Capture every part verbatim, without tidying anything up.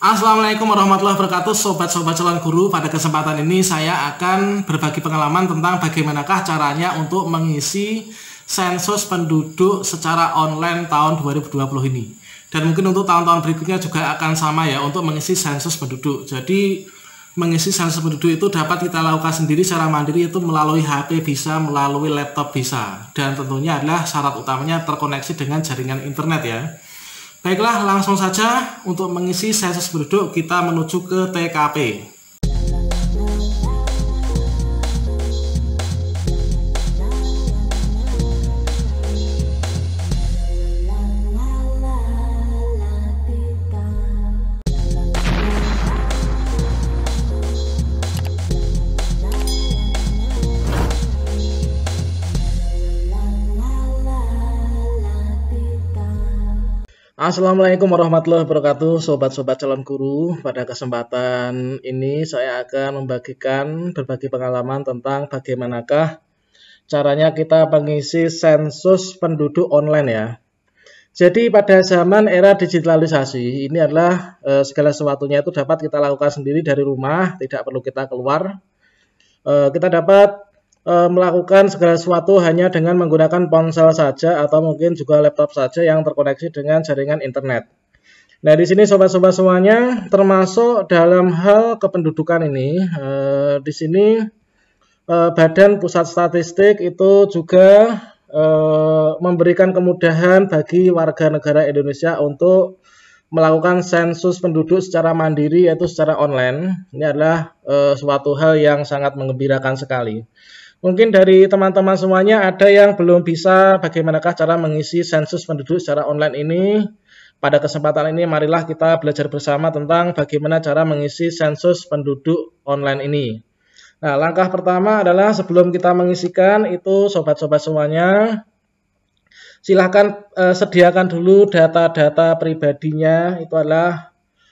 Assalamualaikum warahmatullahi wabarakatuh, sobat-sobat calon guru. Pada kesempatan ini saya akan berbagi pengalaman tentang bagaimanakah caranya untuk mengisi sensus penduduk secara online tahun dua ribu dua puluh ini. Dan mungkin untuk tahun-tahun berikutnya juga akan sama ya, untuk mengisi sensus penduduk. Jadi mengisi sensus penduduk itu dapat kita lakukan sendiri secara mandiri, itu melalui H P bisa, melalui laptop bisa. Dan tentunya adalah syarat utamanya terkoneksi dengan jaringan internet ya. Baiklah, langsung saja untuk mengisi sensus penduduk kita menuju ke T K P. Assalamualaikum warahmatullahi wabarakatuh, sobat-sobat calon guru. Pada kesempatan ini saya akan membagikan berbagi pengalaman tentang bagaimanakah caranya kita mengisi sensus penduduk online ya. Jadi pada zaman era digitalisasi ini adalah eh, segala sesuatunya itu dapat kita lakukan sendiri dari rumah, tidak perlu kita keluar. Eh, kita dapat melakukan segala sesuatu hanya dengan menggunakan ponsel saja atau mungkin juga laptop saja yang terkoneksi dengan jaringan internet. Nah, di sini sobat-sobat semuanya, termasuk dalam hal kependudukan ini, eh, di sini eh, Badan Pusat Statistik itu juga eh, memberikan kemudahan bagi warga negara Indonesia untuk melakukan sensus penduduk secara mandiri, yaitu secara online. Ini adalah eh, suatu hal yang sangat menggembirakan sekali. Mungkin dari teman-teman semuanya ada yang belum bisa bagaimanakah cara mengisi sensus penduduk secara online ini. Pada kesempatan ini marilah kita belajar bersama tentang bagaimana cara mengisi sensus penduduk online ini. Nah, langkah pertama adalah sebelum kita mengisikan itu sobat-sobat semuanya, silahkan eh, sediakan dulu data-data pribadinya. Itu adalah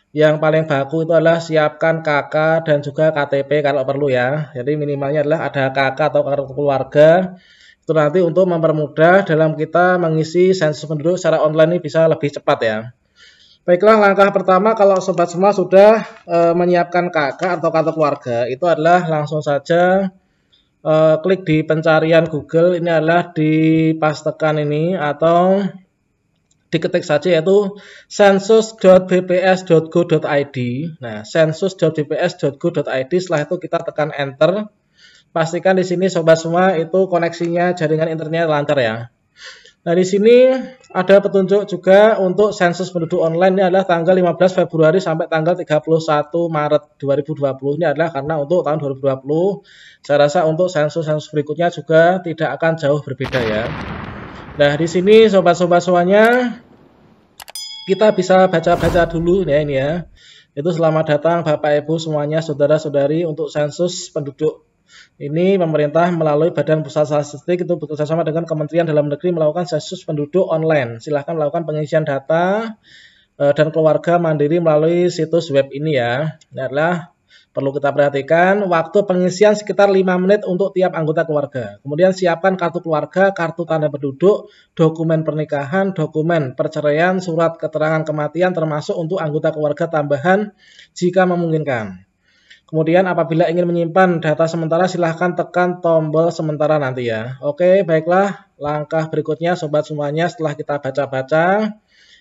yang paling baku itu adalah siapkan K K dan juga K T P kalau perlu ya. Jadi minimalnya adalah ada K K atau kartu keluarga. Itu nanti untuk mempermudah dalam kita mengisi sensus penduduk secara online ini bisa lebih cepat ya. Baiklah, langkah pertama kalau sobat semua sudah e, menyiapkan K K atau kartu keluarga, itu adalah langsung saja e, klik di pencarian Google. Ini adalah di pastekan ini atau diketik saja yaitu sensus dot b p s dot go dot i d. Nah, sensus dot b p s dot go dot i d, setelah itu kita tekan enter. Pastikan di sini sobat semua itu koneksinya jaringan internetnya lancar ya. Nah, di sini ada petunjuk juga untuk sensus penduduk online. Ini adalah tanggal lima belas Februari sampai tanggal tiga puluh satu Maret dua ribu dua puluh. Ini adalah karena untuk tahun dua ribu dua puluh. Saya rasa untuk sensus-sensus berikutnya juga tidak akan jauh berbeda ya. Nah, di sini sobat-sobat semuanya kita bisa baca-baca dulu ya ini ya. Itu selamat datang Bapak Ibu semuanya, saudara-saudari, untuk sensus penduduk. Ini pemerintah melalui Badan Pusat Statistik itu bekerjasama dengan Kementerian Dalam Negeri melakukan sensus penduduk online. Silahkan melakukan pengisian data dan keluarga mandiri melalui situs web ini ya. Ini adalah perlu kita perhatikan, waktu pengisian sekitar lima menit untuk tiap anggota keluarga. Kemudian siapkan kartu keluarga, kartu tanda penduduk, dokumen pernikahan, dokumen perceraian, surat keterangan kematian termasuk untuk anggota keluarga tambahan jika memungkinkan. Kemudian apabila ingin menyimpan data sementara silahkan tekan tombol sementara nanti ya. Oke, baiklah, langkah berikutnya sobat semuanya setelah kita baca-baca,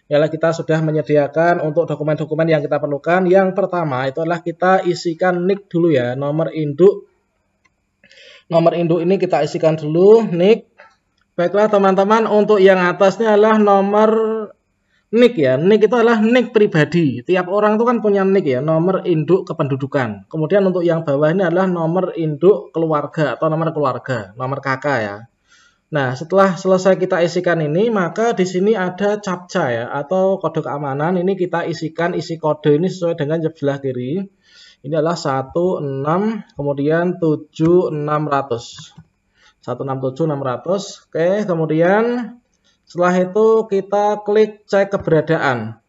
ialah kita sudah menyediakan untuk dokumen-dokumen yang kita perlukan. Yang pertama itu adalah kita isikan nik dulu ya, nomor induk. Nomor induk ini kita isikan dulu, nik. Baiklah teman-teman, untuk yang atasnya adalah nomor nik ya. Nik itu adalah nik pribadi. Tiap orang itu kan punya nik ya, nomor induk kependudukan. Kemudian untuk yang bawah ini adalah nomor induk keluarga atau nomor keluarga, nomor kakak ya. Nah, setelah selesai kita isikan ini, maka di sini ada captcha ya, atau kode keamanan. Ini kita isikan isi kode ini sesuai dengan sebelah kiri. Ini adalah enam kemudian tujuh enam nol nol. satu enam tujuh enam nol nol. Oke, kemudian setelah itu kita klik cek keberadaan.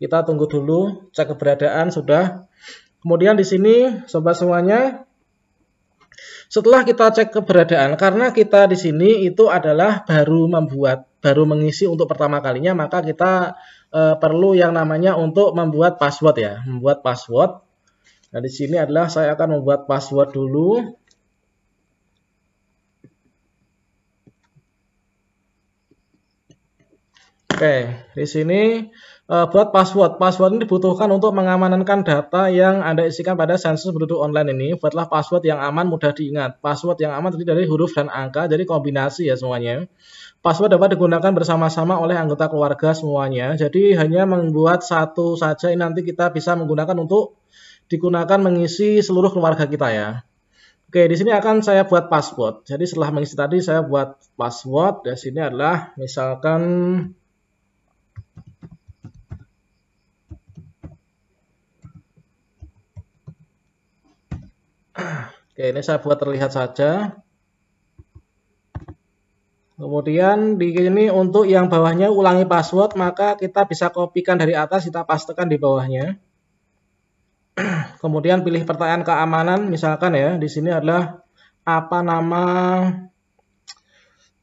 Kita tunggu dulu cek keberadaan sudah. Kemudian di sini sobat semuanya, setelah kita cek keberadaan, karena kita di sini itu adalah baru membuat baru mengisi untuk pertama kalinya, maka kita uh, perlu yang namanya untuk membuat password ya, membuat password. Nah, di sini adalah saya akan membuat password dulu. Oke, di sini uh, buat password. Password ini dibutuhkan untuk mengamankan data yang Anda isikan pada sensus penduduk online ini. Buatlah password yang aman, mudah diingat. Password yang aman terdiri dari huruf dan angka, jadi kombinasi ya semuanya. Password dapat digunakan bersama-sama oleh anggota keluarga semuanya. Jadi hanya membuat satu saja, ini nanti kita bisa menggunakan untuk digunakan mengisi seluruh keluarga kita ya. Oke, di sini akan saya buat password. Jadi setelah mengisi tadi, saya buat password. Di sini adalah misalkan oke, ini saya buat terlihat saja. Kemudian di sini untuk yang bawahnya ulangi password, maka kita bisa kopikan dari atas, kita pastekan di bawahnya. Kemudian pilih pertanyaan keamanan, misalkan ya, di sini adalah apa nama,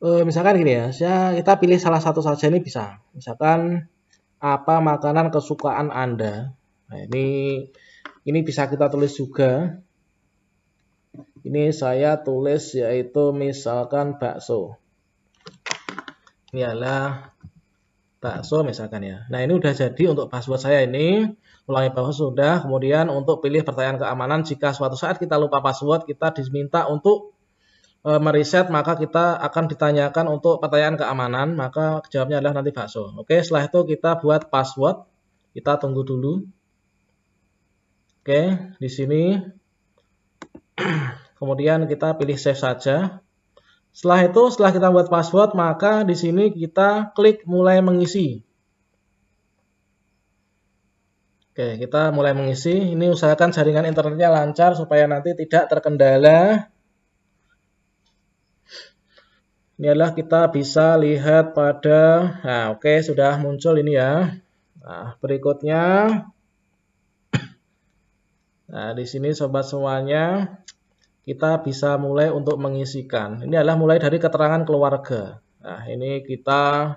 e, misalkan gini ya, saya, kita pilih salah satu saja ini bisa. Misalkan apa makanan kesukaan Anda. Nah, ini ini bisa kita tulis juga. Ini saya tulis yaitu misalkan bakso. Ini adalah bakso misalkan ya. Nah, ini udah jadi untuk password saya ini. Ulangi password sudah. Kemudian untuk pilih pertanyaan keamanan, jika suatu saat kita lupa password, kita diminta untuk e, mereset, maka kita akan ditanyakan untuk pertanyaan keamanan, maka jawabnya adalah nanti bakso. Oke, setelah itu kita buat password. Kita tunggu dulu. Oke, di sini. Kemudian kita pilih save saja. Setelah itu, setelah kita buat password, maka di sini kita klik mulai mengisi. Oke, kita mulai mengisi. Ini usahakan jaringan internetnya lancar supaya nanti tidak terkendala. Ini adalah kita bisa lihat pada, nah oke, sudah muncul ini ya. Nah, berikutnya. Nah, di sini sobat semuanya, kita bisa mulai untuk mengisikan. Ini adalah mulai dari keterangan keluarga. Nah, ini kita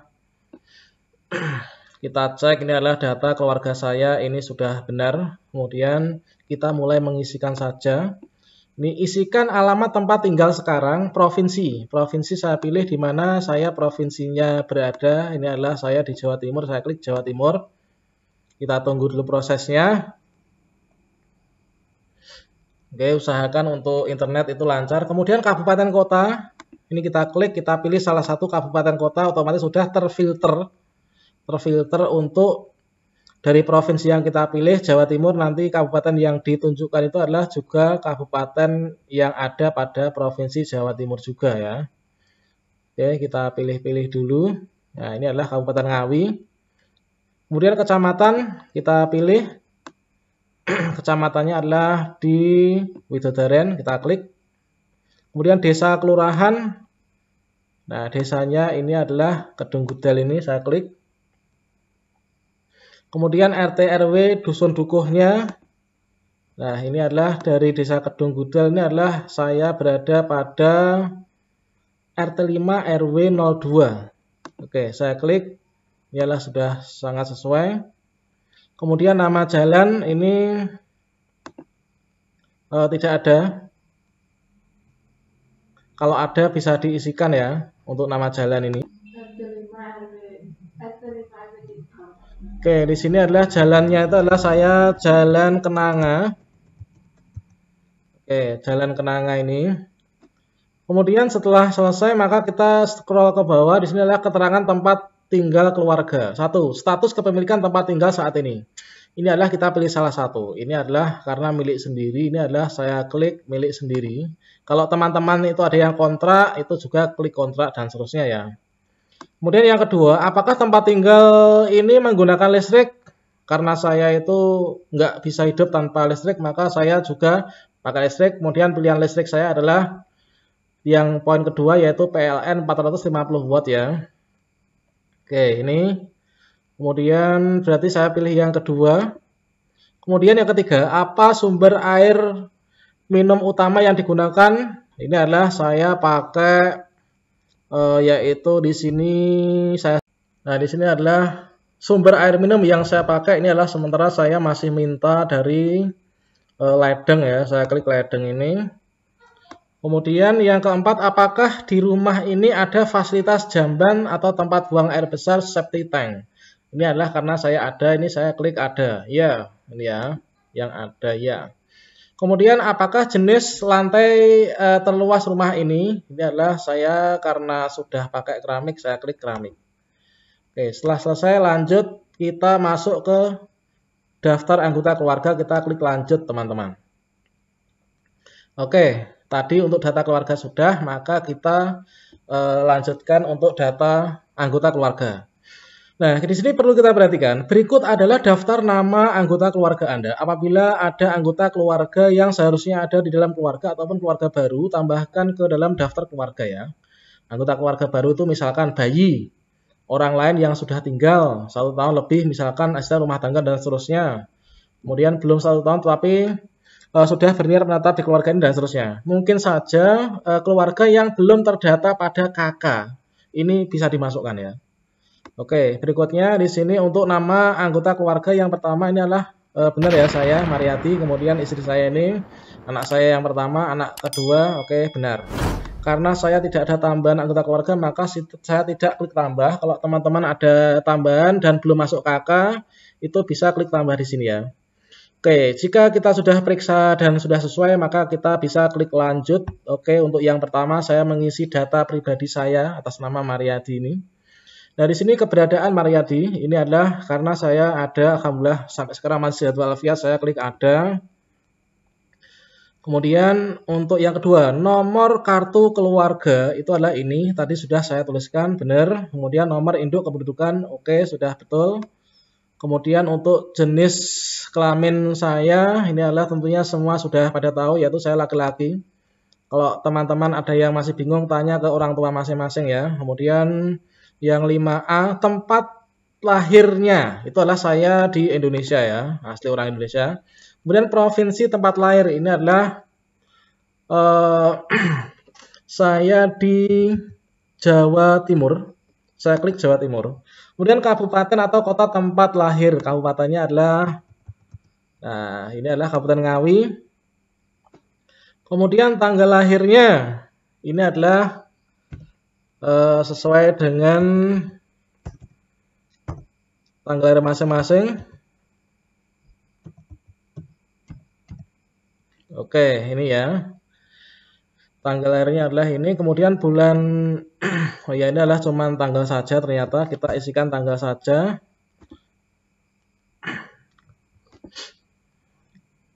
kita cek, ini adalah data keluarga saya, ini sudah benar. Kemudian kita mulai mengisikan saja. Ini isikan alamat tempat tinggal sekarang, provinsi. Provinsi saya pilih di mana saya provinsinya berada. Ini adalah saya di Jawa Timur, saya klik Jawa Timur. Kita tunggu dulu prosesnya. Oke, usahakan untuk internet itu lancar. Kemudian kabupaten kota, ini kita klik, kita pilih salah satu kabupaten kota, otomatis sudah terfilter. Terfilter untuk dari provinsi yang kita pilih, Jawa Timur, nanti kabupaten yang ditunjukkan itu adalah juga kabupaten yang ada pada provinsi Jawa Timur juga ya. Oke, kita pilih-pilih dulu. Nah, ini adalah Kabupaten Ngawi. Kemudian kecamatan, kita pilih. Kecamatannya adalah di Widodaren, kita klik. Kemudian desa kelurahan. Nah, desanya ini adalah Kedung Gudel ini, saya klik. Kemudian R T R W dusun dukuhnya. Nah, ini adalah dari desa Kedung Gudel, ini adalah saya berada pada R T lima R W nol dua. Oke, saya klik. Ini adalah sudah sangat sesuai. Kemudian nama jalan ini e, tidak ada. Kalau ada bisa diisikan ya untuk nama jalan ini. Oke, di sini adalah jalannya itu adalah saya Jalan Kenanga. Oke, Jalan Kenanga ini. Kemudian setelah selesai maka kita scroll ke bawah. Di sini adalah keterangan tempat tinggal keluarga. Satu, status kepemilikan tempat tinggal saat ini. Ini adalah kita pilih salah satu. Ini adalah karena milik sendiri. Ini adalah saya klik milik sendiri. Kalau teman-teman itu ada yang kontrak, itu juga klik kontrak dan seterusnya ya. Kemudian yang kedua, apakah tempat tinggal ini menggunakan listrik? Karena saya itu nggak bisa hidup tanpa listrik, maka saya juga pakai listrik. Kemudian pilihan listrik saya adalah yang poin kedua yaitu P L N empat ratus lima puluh watt ya. Oke, ini kemudian berarti saya pilih yang kedua. Kemudian yang ketiga, apa sumber air minum utama yang digunakan? Ini adalah saya pakai uh, yaitu di sini saya, nah di sini adalah sumber air minum yang saya pakai. Ini adalah sementara saya masih minta dari uh, ledeng ya, saya klik ledeng ini. Kemudian yang keempat, apakah di rumah ini ada fasilitas jamban atau tempat buang air besar septic tank? Ini adalah karena saya ada, ini saya klik ada. Ya, ini ya, yang ada ya. Kemudian apakah jenis lantai e, terluas rumah ini? Ini adalah saya karena sudah pakai keramik, saya klik keramik. Oke, setelah selesai lanjut, kita masuk ke daftar anggota keluarga, kita klik lanjut teman-teman. Oke. Tadi untuk data keluarga sudah, maka kita e, lanjutkan untuk data anggota keluarga. Nah, di sini perlu kita perhatikan. Berikut adalah daftar nama anggota keluarga Anda. Apabila ada anggota keluarga yang seharusnya ada di dalam keluarga ataupun keluarga baru, tambahkan ke dalam daftar keluarga ya. Anggota keluarga baru itu misalkan bayi, orang lain yang sudah tinggal satu tahun lebih, misalkan asisten rumah tangga dan seterusnya. Kemudian belum satu tahun tetapi Uh, sudah berniat menetap di keluarga ini dan seterusnya. Mungkin saja uh, keluarga yang belum terdata pada kakak ini bisa dimasukkan ya. Oke, berikutnya di sini untuk nama anggota keluarga yang pertama ini adalah uh, benar ya, saya Mariyadi, kemudian istri saya ini, anak saya yang pertama, anak kedua, oke benar. Karena saya tidak ada tambahan anggota keluarga, maka saya tidak klik tambah. Kalau teman-teman ada tambahan dan belum masuk kakak, itu bisa klik tambah di sini ya. Oke, jika kita sudah periksa dan sudah sesuai, maka kita bisa klik lanjut. Oke, untuk yang pertama saya mengisi data pribadi saya atas nama Mariyadi ini. Nah, di sini keberadaan Mariyadi ini adalah karena saya ada, alhamdulillah sampai sekarang masih sehat walafiat, saya klik ada. Kemudian untuk yang kedua, nomor kartu keluarga itu adalah ini, tadi sudah saya tuliskan, benar. Kemudian nomor induk kependudukan, oke sudah betul. Kemudian untuk jenis kelamin saya, ini adalah tentunya semua sudah pada tahu, yaitu saya laki-laki. Kalau teman-teman ada yang masih bingung, tanya ke orang tua masing-masing ya. Kemudian yang lima A, tempat lahirnya, itu adalah saya di Indonesia ya, asli orang Indonesia. Kemudian provinsi tempat lahir, ini adalah uh, saya di Jawa Timur. Saya klik Jawa Timur. Kemudian kabupaten atau kota tempat lahir. Kabupatennya adalah, nah ini adalah Kabupaten Ngawi. Kemudian tanggal lahirnya, ini adalah eh, sesuai dengan tanggal lahir masing-masing. Oke, ini ya. Tanggal lahirnya adalah ini, kemudian bulan, oh ya ini adalah cuma tanggal saja ternyata, kita isikan tanggal saja.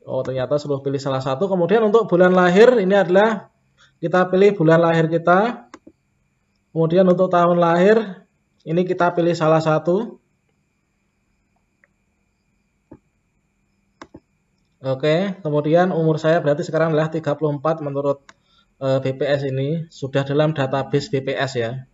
Oh ternyata suruh pilih salah satu, kemudian untuk bulan lahir ini adalah kita pilih bulan lahir kita. Kemudian untuk tahun lahir, ini kita pilih salah satu. Oke, kemudian umur saya berarti sekarang adalah tiga puluh empat menurut B P S ini, sudah dalam database B P S ya.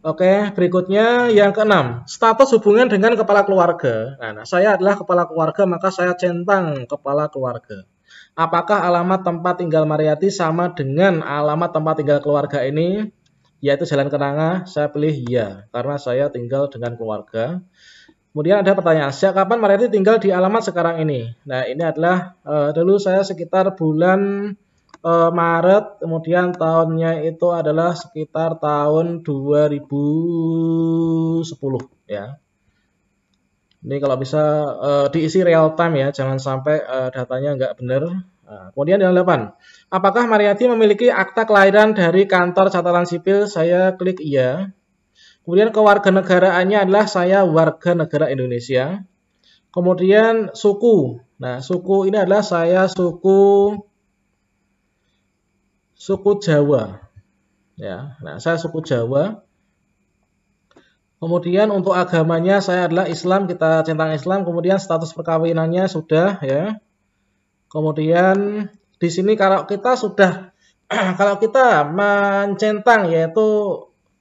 Oke, berikutnya yang keenam, status hubungan dengan kepala keluarga. Nah, saya adalah kepala keluarga, maka saya centang kepala keluarga. Apakah alamat tempat tinggal Mariyadi sama dengan alamat tempat tinggal keluarga ini, yaitu Jalan Kenanga? Saya pilih ya, karena saya tinggal dengan keluarga. Kemudian ada pertanyaan, sejak kapan Mariyadi tinggal di alamat sekarang ini? Nah, ini adalah eh, dulu saya sekitar bulan Maret, kemudian tahunnya itu adalah sekitar tahun dua ribu sepuluh ya. Ini kalau bisa uh, diisi real time ya, jangan sampai uh, datanya nggak benar. Nah, kemudian yang delapan, apakah Mariyadi memiliki akta kelahiran dari kantor catatan sipil? Saya klik iya. Kemudian kewarganegaraannya adalah saya warga negara Indonesia. Kemudian suku, nah suku ini adalah saya suku Suku Jawa, ya. Nah, saya suku Jawa. Kemudian untuk agamanya saya adalah Islam, kita centang Islam. Kemudian status perkawinannya sudah, ya. Kemudian di sini kalau kita sudah, kalau kita mencentang yaitu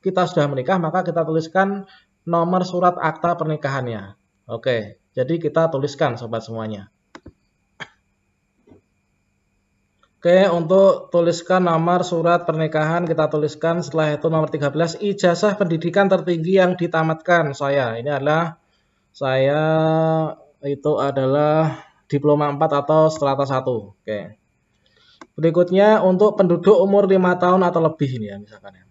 kita sudah menikah, maka kita tuliskan nomor surat akta pernikahannya. Oke, jadi kita tuliskan sobat semuanya. Oke, untuk tuliskan nomor surat pernikahan kita tuliskan, setelah itu nomor tiga belas, ijazah pendidikan tertinggi yang ditamatkan saya. Ini adalah saya itu adalah diploma empat atau strata satu. Oke. Berikutnya untuk penduduk umur lima tahun atau lebih ini ya misalkan ya.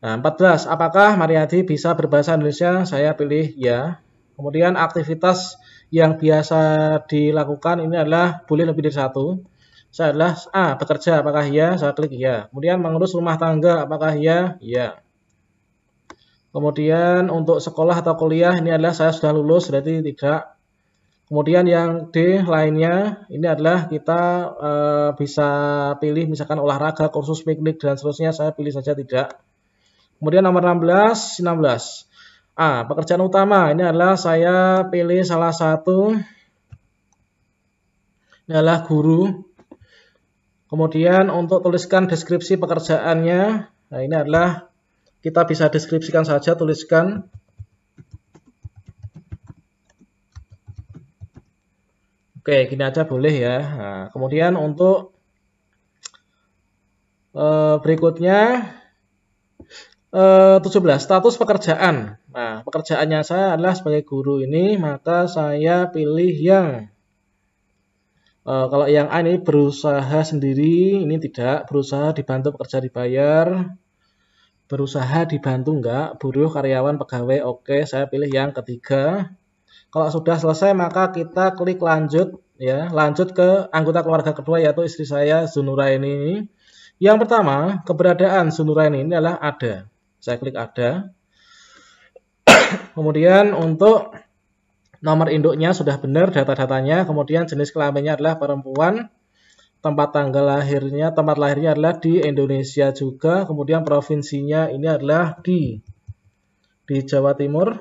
Nah, empat belas, apakah Mariyadi bisa berbahasa Indonesia? Saya pilih ya. Kemudian aktivitas yang biasa dilakukan ini adalah boleh lebih dari satu. Saya adalah A. Bekerja, apakah ya? Saya klik ya. Kemudian mengurus rumah tangga, apakah ya? Ya. Kemudian untuk sekolah atau kuliah, ini adalah saya sudah lulus, berarti tidak. Kemudian yang D lainnya, ini adalah kita e, bisa pilih misalkan olahraga, kursus piknik, dan seterusnya. Saya pilih saja tidak. Kemudian nomor enam belas. A. Pekerjaan utama, ini adalah saya pilih salah satu. Ini adalah guru. Kemudian untuk tuliskan deskripsi pekerjaannya, nah ini adalah kita bisa deskripsikan saja, tuliskan. Oke, gini aja boleh ya. Nah, kemudian untuk eh, berikutnya eh, tujuh belas, status pekerjaan. Nah, pekerjaannya saya adalah sebagai guru ini, maka saya pilih yang Uh, kalau yang A ini berusaha sendiri, ini tidak, berusaha dibantu pekerja dibayar, berusaha dibantu enggak, buruh, karyawan, pegawai, oke, saya pilih yang ketiga. Kalau sudah selesai maka kita klik lanjut, ya, lanjut ke anggota keluarga kedua yaitu istri saya Sunura ini. Yang pertama, keberadaan Sunura ini, ini adalah ada, saya klik ada. Kemudian untuk nomor induknya sudah benar data-datanya, kemudian jenis kelaminnya adalah perempuan, tempat tanggal lahirnya, tempat lahirnya adalah di Indonesia juga, kemudian provinsinya ini adalah di di Jawa Timur,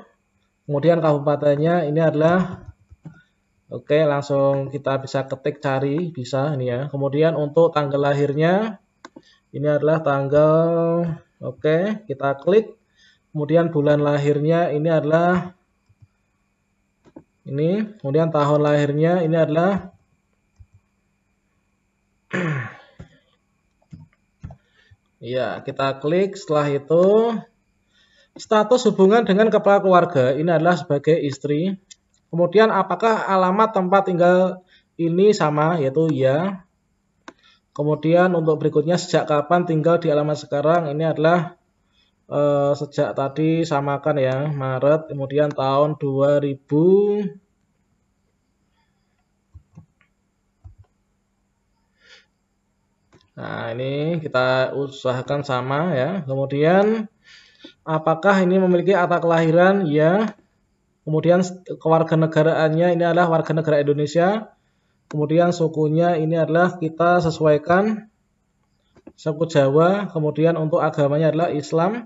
kemudian kabupatennya ini adalah, oke langsung kita bisa ketik cari, bisa ini ya, kemudian untuk tanggal lahirnya, ini adalah tanggal, oke kita klik, kemudian bulan lahirnya ini adalah, ini, kemudian tahun lahirnya ini adalah ya, kita klik. Setelah itu status hubungan dengan kepala keluarga ini adalah sebagai istri. Kemudian apakah alamat tempat tinggal ini sama, yaitu ya. Kemudian untuk berikutnya sejak kapan tinggal di alamat sekarang ini adalah Uh, sejak tadi samakan ya, Maret, kemudian tahun dua ribu, nah ini kita usahakan sama ya. Kemudian apakah ini memiliki akta kelahiran ya, kemudian kewarganegaraannya ini adalah warga negara Indonesia, kemudian sukunya ini adalah kita sesuaikan suku Jawa, kemudian untuk agamanya adalah Islam.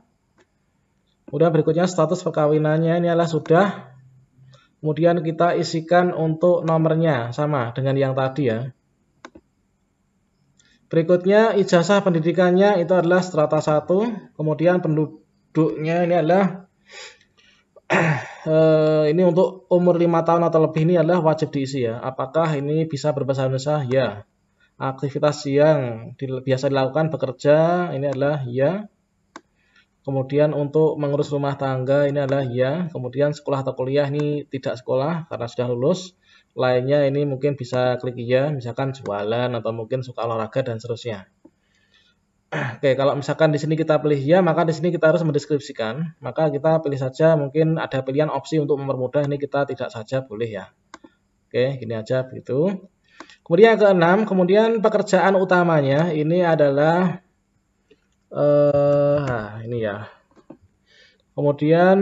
Kemudian berikutnya status perkawinannya ini adalah sudah. Kemudian kita isikan untuk nomornya sama dengan yang tadi ya. Berikutnya ijazah pendidikannya itu adalah strata satu. Kemudian penduduknya ini adalah eh, ini untuk umur lima tahun atau lebih ini adalah wajib diisi ya. Apakah ini bisa berbahasa Indonesia? Ya. Aktivitas yang di, biasa dilakukan bekerja ini adalah ya. Kemudian untuk mengurus rumah tangga ini adalah ya. Kemudian sekolah atau kuliah ini tidak sekolah karena sudah lulus. Lainnya ini mungkin bisa klik ya, misalkan jualan atau mungkin suka olahraga dan seterusnya. Oke, kalau misalkan di sini kita pilih ya, maka di sini kita harus mendeskripsikan. Maka kita pilih saja, mungkin ada pilihan opsi untuk mempermudah, ini kita tidak saja boleh ya. Oke, gini aja begitu. Kemudian yang keenam, kemudian pekerjaan utamanya ini adalah eh, nah, ini ya. Kemudian,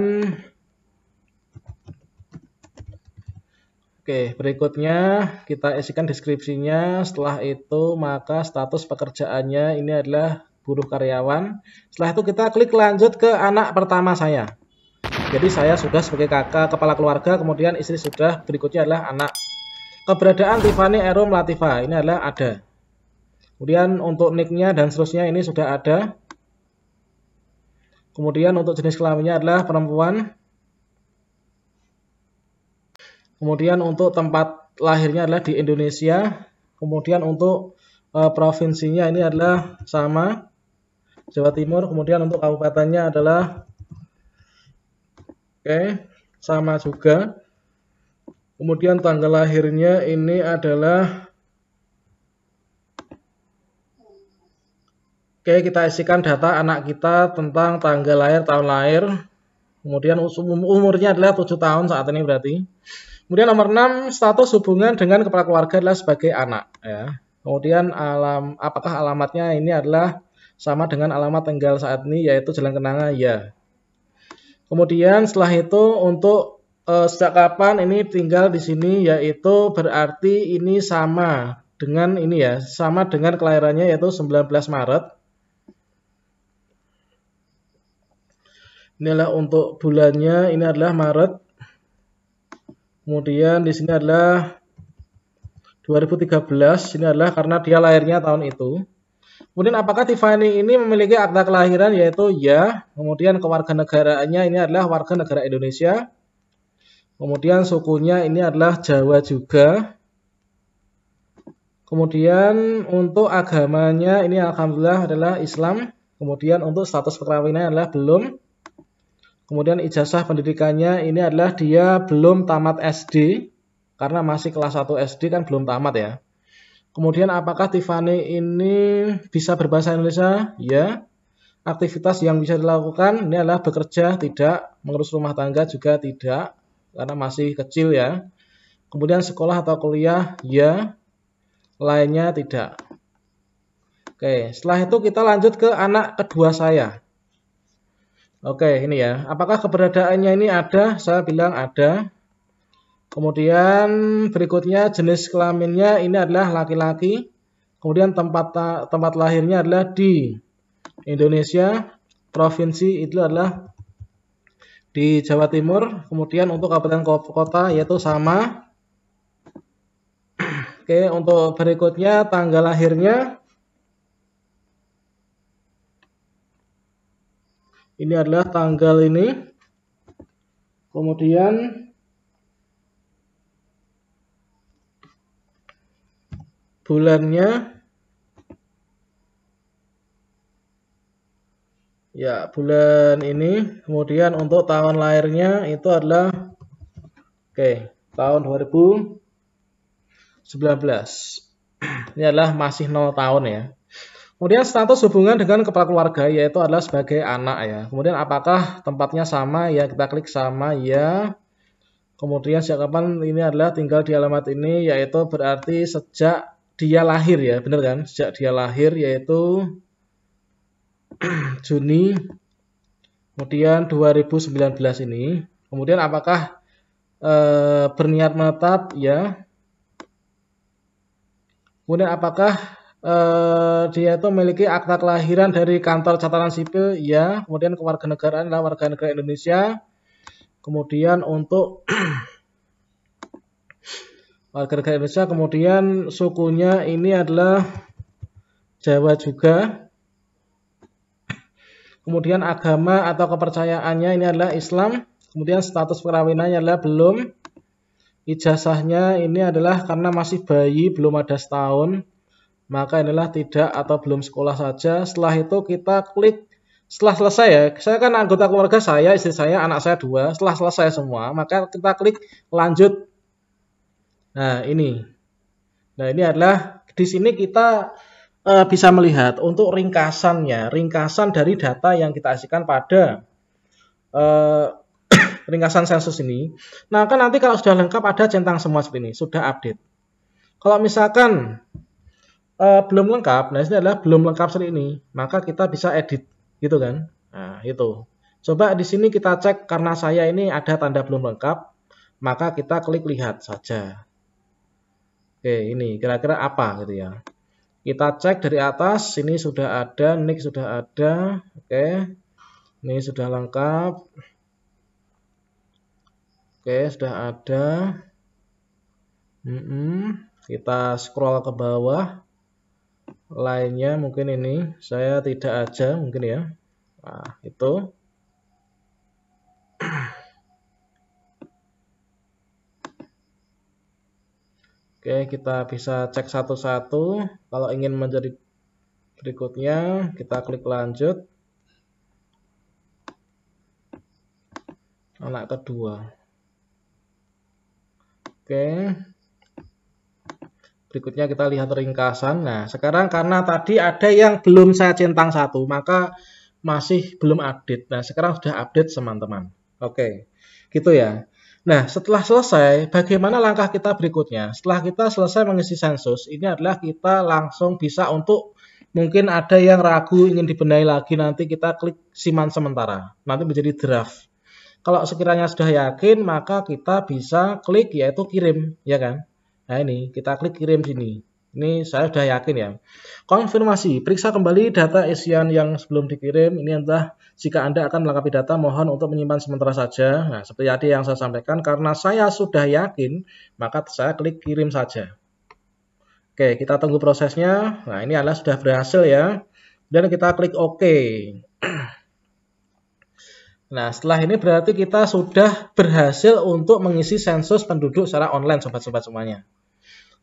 oke berikutnya kita isikan deskripsinya. Setelah itu maka status pekerjaannya ini adalah buruh karyawan. Setelah itu kita klik lanjut ke anak pertama saya. Jadi saya sudah sebagai kakak kepala keluarga, kemudian istri sudah, berikutnya adalah anak. Keberadaan Tiffany Erum Latifa ini adalah ada. Kemudian untuk nicknya dan seterusnya ini sudah ada. Kemudian untuk jenis kelaminnya adalah perempuan. Kemudian untuk tempat lahirnya adalah di Indonesia. Kemudian untuk uh, provinsinya ini adalah sama Jawa Timur, kemudian untuk kabupatennya adalah oke okay, sama juga, kemudian tanggal lahirnya ini adalah oke okay, kita isikan data anak kita tentang tanggal lahir, tahun lahir, kemudian umurnya adalah tujuh tahun saat ini berarti. Kemudian nomor enam, status hubungan dengan kepala keluarga adalah sebagai anak. Ya. Kemudian alam, apakah alamatnya ini adalah sama dengan alamat tinggal saat ini, yaitu Jalan Kenanga? Ya. Kemudian setelah itu untuk eh, sejak kapan ini tinggal di sini, yaitu berarti ini sama dengan ini ya, sama dengan kelahirannya yaitu sembilan belas Maret. Inilah untuk bulannya, ini adalah Maret. Kemudian di sini adalah dua ribu tiga belas, ini adalah karena dia lahirnya tahun itu. Kemudian apakah Tiffany ini memiliki akta kelahiran, yaitu ya. Kemudian kewarganegaraannya ini adalah warga negara Indonesia. Kemudian sukunya ini adalah Jawa juga. Kemudian untuk agamanya ini alhamdulillah adalah Islam. Kemudian untuk status perkawinannya adalah belum. Kemudian ijazah pendidikannya ini adalah dia belum tamat S D, karena masih kelas satu S D kan belum tamat ya. Kemudian apakah Tiffany ini bisa berbahasa Indonesia? Ya. Aktivitas yang bisa dilakukan ini adalah bekerja, tidak. Mengurus rumah tangga juga tidak, karena masih kecil ya. Kemudian sekolah atau kuliah? Ya. Lainnya tidak. Oke, setelah itu kita lanjut ke anak kedua saya. Oke, ini ya. Apakah keberadaannya ini ada? Saya bilang ada. Kemudian berikutnya jenis kelaminnya ini adalah laki-laki. Kemudian tempat tempat lahirnya adalah di Indonesia. Provinsi itu adalah di Jawa Timur. Kemudian untuk kabupaten kota yaitu sama. Oke, untuk berikutnya tanggal lahirnya. Ini adalah tanggal ini. Kemudian bulannya. Ya, bulan ini. Kemudian untuk tahun lahirnya itu adalah oke, tahun dua ribu sembilan belas. Ini adalah masih nol tahun ya. Kemudian status hubungan dengan kepala keluarga yaitu adalah sebagai anak ya. Kemudian apakah tempatnya sama ya, kita klik sama ya. Kemudian sejak kapan ini adalah tinggal di alamat ini, yaitu berarti sejak dia lahir ya, bener kan? Sejak dia lahir yaitu Juni, kemudian dua ribu sembilan belas ini. Kemudian apakah e, berniat menetap ya. Kemudian apakah Uh, dia itu memiliki akta kelahiran dari kantor catatan sipil ya. Kemudian kewarganegaraan adalah warga negara Indonesia. Kemudian untuk warga negara Indonesia, kemudian sukunya ini adalah Jawa juga. Kemudian agama atau kepercayaannya ini adalah Islam. Kemudian status perkawinannya adalah belum. Ijazahnya ini adalah karena masih bayi, belum ada setahun, maka inilah tidak atau belum sekolah saja. Setelah itu kita klik, setelah selesai ya, saya kan anggota keluarga saya, istri saya, anak saya dua, setelah selesai semua, maka kita klik lanjut. Nah ini, nah ini adalah di sini kita e, bisa melihat untuk ringkasannya, ringkasan dari data yang kita isikan pada e, ringkasan sensus ini. Nah kan nanti kalau sudah lengkap ada centang semua seperti ini, sudah update. Kalau misalkan Uh, belum lengkap, nah ini adalah belum lengkap seperti ini, maka kita bisa edit, gitu kan? Nah, itu. Coba di sini kita cek, karena saya ini ada tanda belum lengkap, maka kita klik lihat saja. Oke, ini kira-kira apa gitu ya? Kita cek dari atas, ini sudah ada, nick sudah ada, oke, ini sudah lengkap, oke, sudah ada. Mm-mm. Kita scroll ke bawah. Lainnya mungkin ini saya tidak aja mungkin ya. Nah, itu. Oke, kita bisa cek satu-satu. Kalau ingin menjadi berikutnya, kita klik lanjut. Anak kedua. Oke. Berikutnya kita lihat ringkasan. Nah, sekarang karena tadi ada yang belum saya centang satu, maka masih belum update. Nah, sekarang sudah update teman-teman. Oke. Gitu ya. Nah, setelah selesai, bagaimana langkah kita berikutnya? Setelah kita selesai mengisi sensus, ini adalah kita langsung bisa untuk mungkin ada yang ragu ingin dibenahi lagi, nanti kita klik simpan sementara. Nanti menjadi draft. Kalau sekiranya sudah yakin, maka kita bisa klik yaitu kirim, ya kan? Nah ini, kita klik kirim sini. Ini saya sudah yakin ya. Konfirmasi, periksa kembali data isian yang sebelum dikirim. Ini entah jika Anda akan melengkapi data, mohon untuk menyimpan sementara saja. Nah, seperti tadi yang saya sampaikan, karena saya sudah yakin, maka saya klik kirim saja. Oke, kita tunggu prosesnya. Nah, ini adalah sudah berhasil ya. Dan kita klik OK. Nah, setelah ini berarti kita sudah berhasil untuk mengisi sensus penduduk secara online, sobat-sobat semuanya.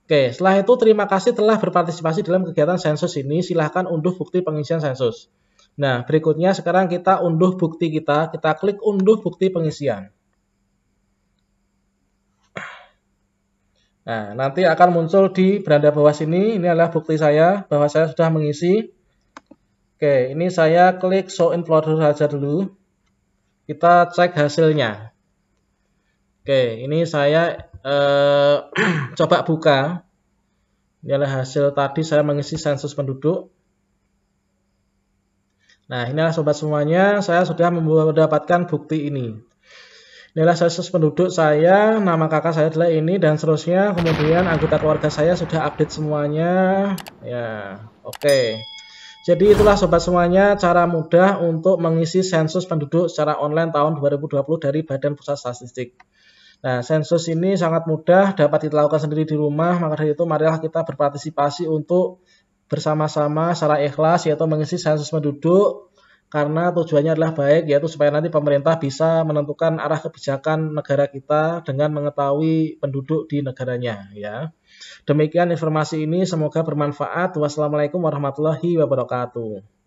Oke, setelah itu terima kasih telah berpartisipasi dalam kegiatan sensus ini. Silahkan unduh bukti pengisian sensus. Nah, berikutnya sekarang kita unduh bukti kita. Kita klik unduh bukti pengisian. Nah, nanti akan muncul di beranda bawah sini. Ini adalah bukti saya bahwa saya sudah mengisi. Oke, ini saya klik show in folder saja dulu. Kita cek hasilnya. Oke, ini saya eh, coba buka. Ini adalah hasil tadi saya mengisi sensus penduduk. Nah, inilah sobat semuanya, saya sudah mendapatkan bukti ini. Inilah sensus penduduk saya, nama kakak saya adalah ini, dan seterusnya. Kemudian anggota keluarga saya sudah update semuanya. Ya, oke. Jadi itulah sobat semuanya cara mudah untuk mengisi sensus penduduk secara online tahun dua ribu dua puluh dari Badan Pusat Statistik. Nah, sensus ini sangat mudah dapat kita lakukan sendiri di rumah, maka dari itu marilah kita berpartisipasi untuk bersama-sama secara ikhlas yaitu mengisi sensus penduduk karena tujuannya adalah baik yaitu supaya nanti pemerintah bisa menentukan arah kebijakan negara kita dengan mengetahui penduduk di negaranya ya. Demikian informasi ini, semoga bermanfaat. Wassalamualaikum warahmatullahi wabarakatuh.